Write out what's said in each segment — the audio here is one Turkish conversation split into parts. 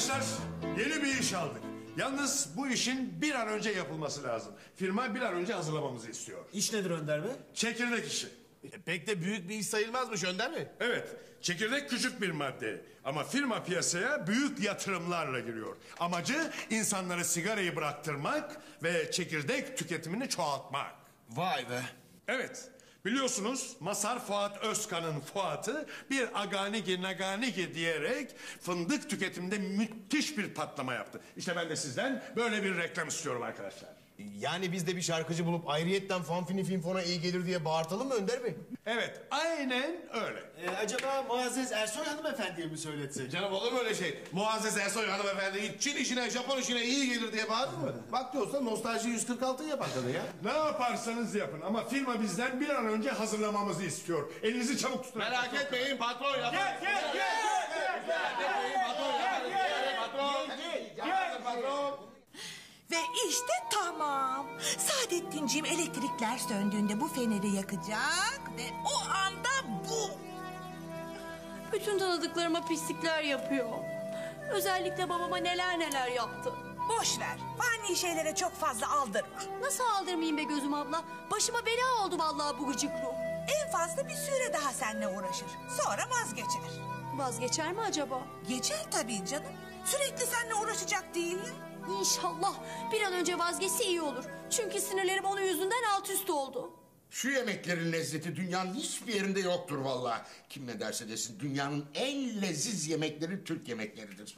Arkadaşlar yeni bir iş aldık. Yalnız bu işin bir an önce yapılması lazım. Firma bir an önce hazırlamamızı istiyor. İş nedir Önder Bey? Çekirdek işi. Pek de büyük bir iş sayılmazmış Önder Bey. Evet, çekirdek küçük bir madde. Ama firma piyasaya büyük yatırımlarla giriyor. Amacı insanlara sigarayı bıraktırmak ve çekirdek tüketimini çoğaltmak. Vay be. Evet. Biliyorsunuz Masar Fuat Özkan'ın Fuat'ı bir aganigi naganigi diyerek fındık tüketiminde müthiş bir patlama yaptı. İşte ben de sizden böyle bir reklam istiyorum arkadaşlar. Yani biz de bir şarkıcı bulup ayrıyetten fanfini finfona iyi gelir diye bağırtalım mı Önder Bey? Evet, aynen öyle. Acaba Muazzez Ersoy hanımefendiye mi söyletsek? Canım olur mu öyle şey? Muazzez Ersoy hanımefendi Çin işine, Japon işine iyi gelir diye bağırır mı? Bak diyorsa nostalji 146 yapar tabii ya. Ne yaparsanız yapın ama firma bizden bir an önce hazırlamamızı istiyor. Elinizi çabuk tutun. Merak etmeyin patron yapar. Gel patron. Ve işte tamam. Saadettinciğim elektrikler söndüğünde bu feneri yakacak ve o anda bu. Bütün tanıdıklarıma pislikler yapıyor. Özellikle babama neler yaptı. Boş ver. Fani şeylere çok fazla aldırma. Nasıl aldırmayayım be gözüm abla? Başıma bela oldu vallahi bu gıcık ruh. En fazla bir süre daha seninle uğraşır. Sonra vazgeçer. Vazgeçer mi acaba? Geçer tabii canım. Sürekli seninle uğraşacak değil mi? İnşallah bir an önce vazgeçse iyi olur. Çünkü sinirlerim onun yüzünden alt üst oldu. Şu yemeklerin lezzeti dünyanın hiçbir yerinde yoktur vallahi. Kim ne derse desin dünyanın en leziz yemekleri Türk yemekleridir.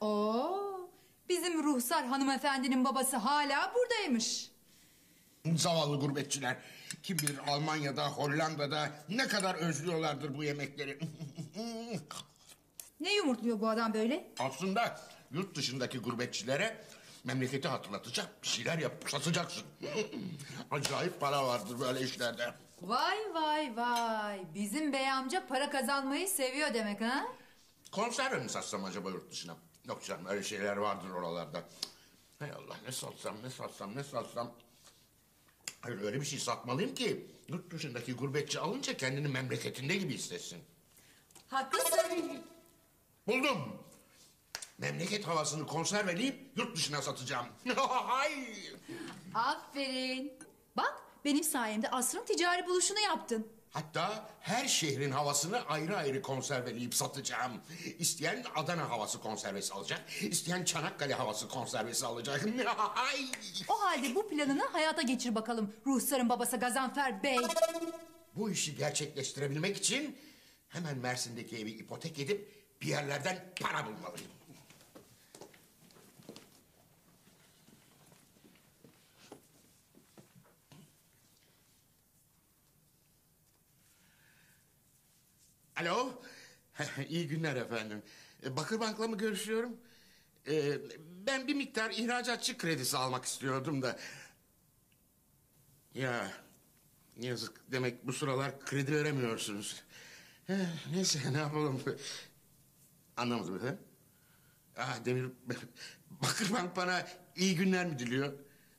Oo, bizim Ruhsar hanımefendinin babası hala buradaymış. Zavallı gurbetçiler. Kim bilir Almanya'da, Hollanda'da ne kadar özlüyorlardır bu yemekleri. Ne yumurtluyor bu adam böyle? Aslında yurt dışındaki gurbetçilere memleketi hatırlatacak bir şeyler yapıp satacaksın. Acayip para vardır böyle işlerde. Vay. Bizim bey amca para kazanmayı seviyor demek ha? Konserve mi satsam acaba yurt dışına? Yok canım öyle şeyler vardır oralarda. Hay Allah ne satsam. Hayır öyle bir şey satmalıyım ki yurt dışındaki gurbetçi alınca kendini memleketinde gibi hissetsin. Haklısın. Buldum. Memleket havasını konserveleyip yurt dışına satacağım. Aferin. Bak benim sayemde asrın ticari buluşunu yaptın. Hatta her şehrin havasını ayrı ayrı konserveleyip satacağım. İsteyen Adana havası konservesi alacak. İsteyen Çanakkale havası konservesi alacak. O halde bu planını hayata geçir bakalım. Ruhsar'ın babası Gazanfer Bey. Bu işi gerçekleştirebilmek için hemen Mersin'deki evi ipotek edip bir yerlerden para bulmalıyım. Alo. İyi günler efendim. Bakır Bank'la mı görüşüyorum? Ben bir miktar ihracatçı kredisi almak istiyordum da. Ya yazık demek bu sıralar kredi veremiyorsunuz. Neyse ne yapalım. Anlamadım efendim. Bakır Bank bana iyi günler mi diliyor?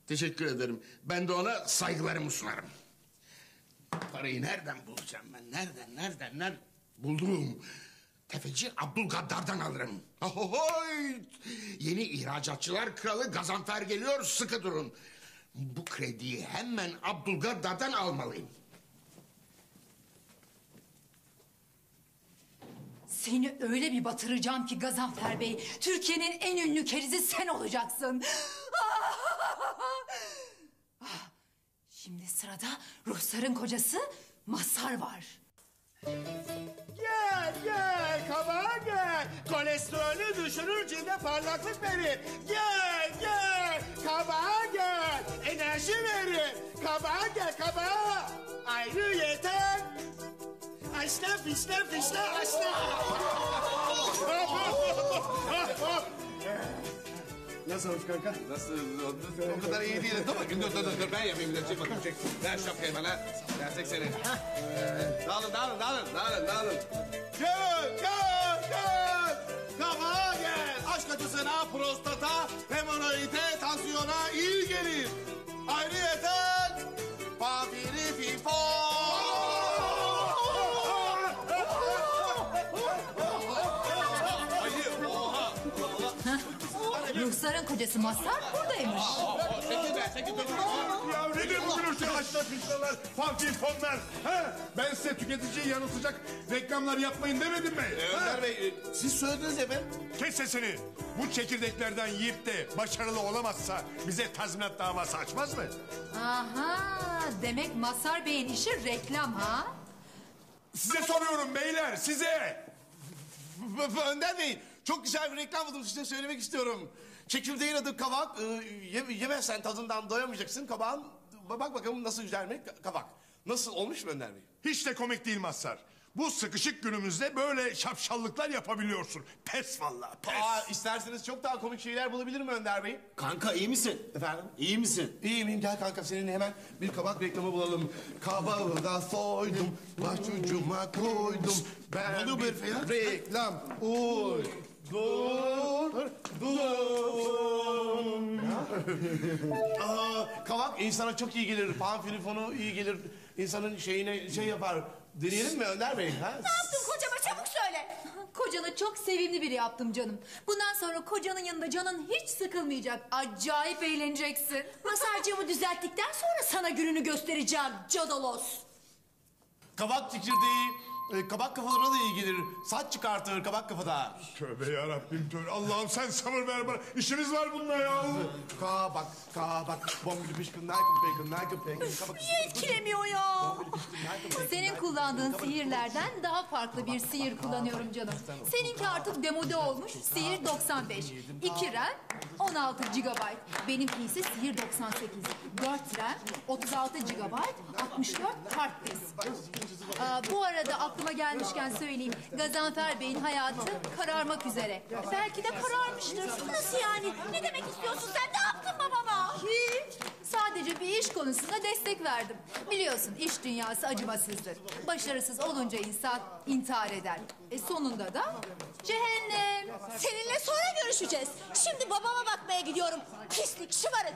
Teşekkür ederim. Ben de ona saygılarımı sunarım. Parayı nereden bulacağım ben? Nereden? Buldum. Tefeci Abdülgaddar'dan alırım. Ahohoy! Yeni ihracatçılar kralı Gazanfer geliyor, sıkı durun. Bu krediyi hemen Abdülgaddar'dan almalıyım. Seni öyle bir batıracağım ki Gazanfer Bey, Türkiye'nin en ünlü kerizi sen olacaksın. Şimdi sırada Ruhsar'ın kocası Masar var. Gel, kabağa gel. Kolesterolü düşürür, cilde parlaklık verir. Gel, kabağa gel. Enerji verir. Kabağa gel, kabağa. Ayrı yeter. Açla. Nasıl olmuş kanka? O kadar iyi değil. Dur. Ben yapayım. Çek. Ver şapkayı bana. Versek seni. Dağılın. Gel. Kabağa gel. Aşk acısına, prostata, hemoroide, tansiyona iyi gelir. Ayrıyeten papiri fifon. Ruhsar'ın kocası Mazhar buradaymış. Ya ne de bugün uçtu açlar pişmanlar, fanfifonlar. Ben size tüketiciyi yanıltacak reklamlar yapmayın demedim mi? Önder Bey, siz söylediniz efendim. Kes sesini. Bu çekirdeklerden yiyip de başarılı olamazsa bize tazminat davası açmaz mı? Aha, demek Mazhar Bey'in işi reklam ha? Size soruyorum beyler, size. Önder Bey, çok güzel bir reklam buldum, size söylemek istiyorum. Çekirdeğin adı kabak, yemezsen tadından doyamayacaksın kabağın. Bak bakalım nasıl güzel mi kabak? Nasıl olmuş mu Önder Bey? Hiç de komik değil Mazhar. Bu sıkışık günümüzde böyle şapşallıklar yapabiliyorsun. Pes vallahi, pes. Aa, isterseniz çok daha komik şeyler bulabilir mi Önder Bey? Kanka iyi misin? Efendim? İyi misin? İyiyim, gel kanka seninle hemen bir kabak reklamı bulalım. Kabağı da soydum, başucuma koydum. Ben bir reklam uydum. Kabak insana çok iyi gelir, panfilifonu iyi gelir. İnsanın şeyine şey yapar. Deneyelim mi Önder Bey? Ha? Ne yaptın kocama, çabuk söyle. Kocanı çok sevimli biri yaptım canım. Bundan sonra kocanın yanında canın hiç sıkılmayacak. Acayip eğleneceksin. Masarcığımı düzelttikten sonra sana gününü göstereceğim Cadalos. Kabak çekirdeği, kabak kafalarına da iyi gelir. Saç çıkartır kabak kafada. Tövbe yarabbim tövbe. Allah'ım sen sabır ver bana. İşimiz var bununla ya. Kabak, kabak. Bombili pişkin, nakın, kabak. Niye etkilemiyor ya? Senin kullandığın sihirlerden daha farklı bir sihir kullanıyorum canım. Seninki artık demode olmuş. Sihir 95. 2 RAM, 16 GB. Benimki ise sihir 98. 4 RAM, 36 GB, 64 hard disk. Bu arada aklıma gelmişken söyleyeyim. Gazanfer Bey'in hayatı kararmak üzere. Belki de kararmıştır. Nasıl yani? Ne demek istiyorsun sen? Ne yaptın babama? Hiç. Sadece bir iş konusunda destek verdim. Biliyorsun iş dünyası acımasızdır. Başarısız olunca insan intihar eder. Sonunda da cehennem. Seninle sonra görüşeceğiz. Şimdi babama bakmaya gidiyorum. Pislik, şımarık.